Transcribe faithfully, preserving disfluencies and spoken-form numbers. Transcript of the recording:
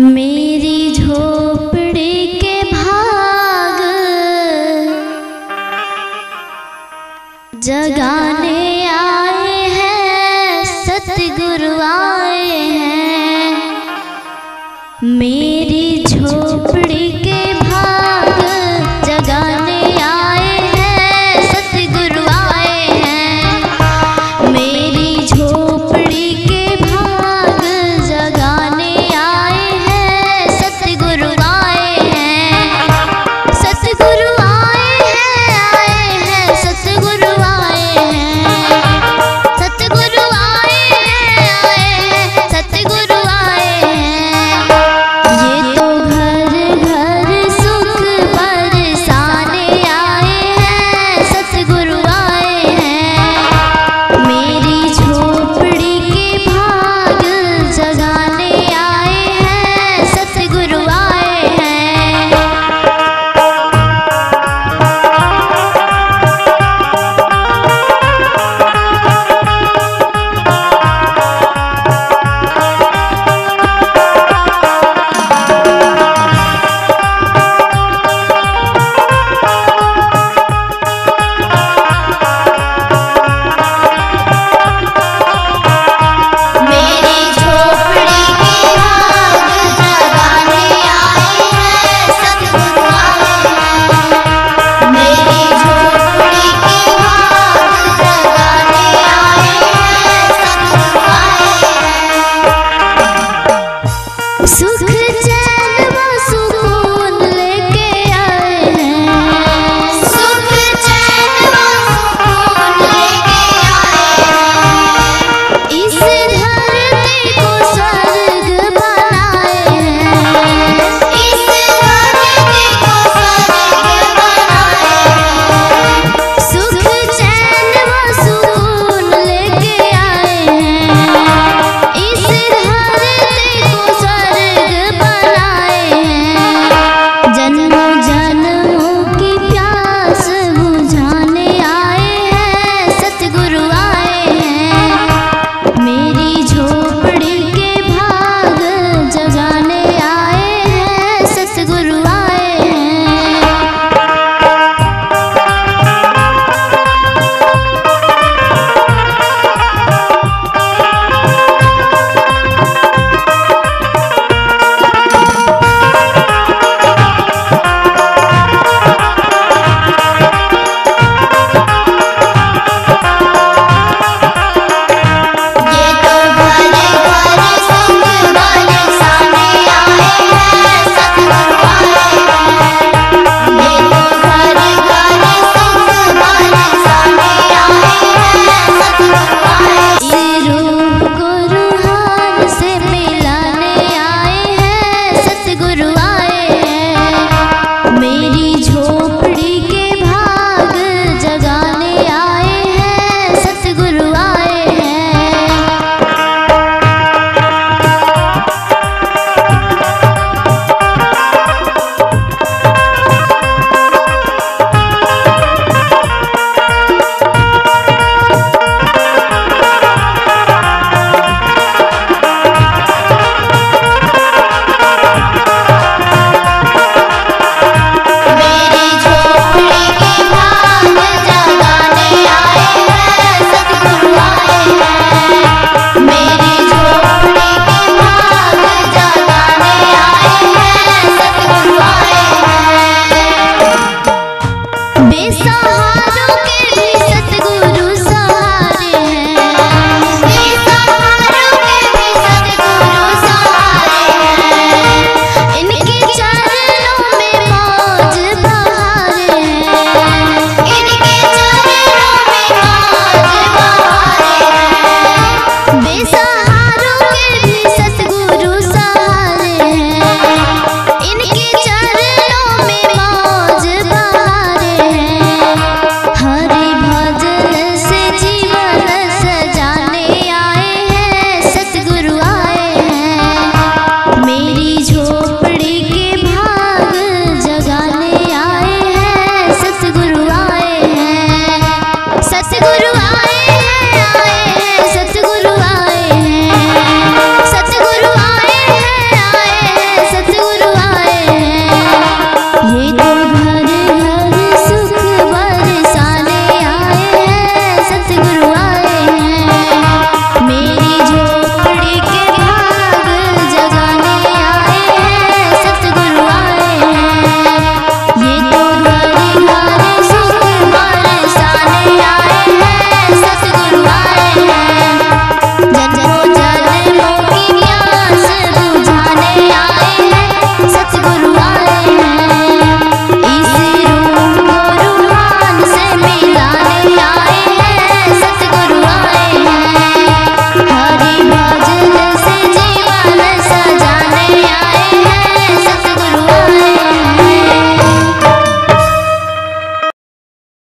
मेरी झोपड़ी के भाग जगाने आए हैं सतगुरुआ।